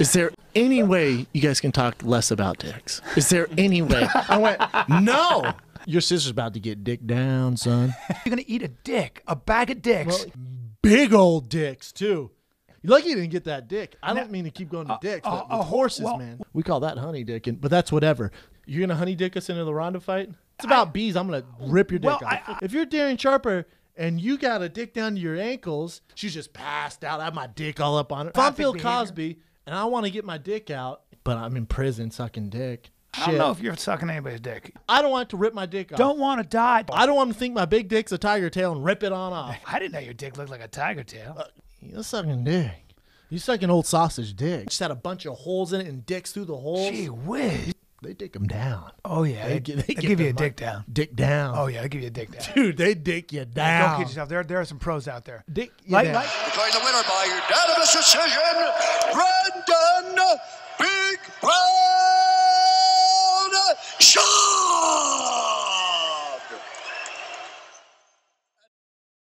is there any way you guys can talk less about dicks? Is there any way? I went, no. Your sister's about to get dick down, son. You're going to eat a dick, a bag of dicks. Well, big old dicks, too. You're lucky you didn't get that dick. I don't mean to keep going to dicks, but horses, well, man. We call that honey dicking, but that's whatever. You're going to honey dick us into the Ronda fight? It's about bees. I'm going to rip your dick off. If you're Darren Sharper and you got a dick down to your ankles, she's just passed out. I have my dick all up on her. If I'm Phil Cosby and I want to get my dick out, but I'm in prison sucking dick. Shit. I don't know if you're sucking anybody's dick. I don't want to rip my dick off. Don't want to die. I don't want to think my big dick's a tiger tail and rip it on off. I didn't know your dick looked like a tiger tail. You're sucking dick. You're sucking old sausage dick. Just had a bunch of holes in it and dicks through the holes. Gee whiz. They dick them down. Oh, yeah. They give you a dick down. Dick down. Oh, yeah. They give you a dick down. Dude, they dick you down. Don't kid yourself. There are some pros out there. Dick you down. Declaring the winner by unanimous decision, Ronda.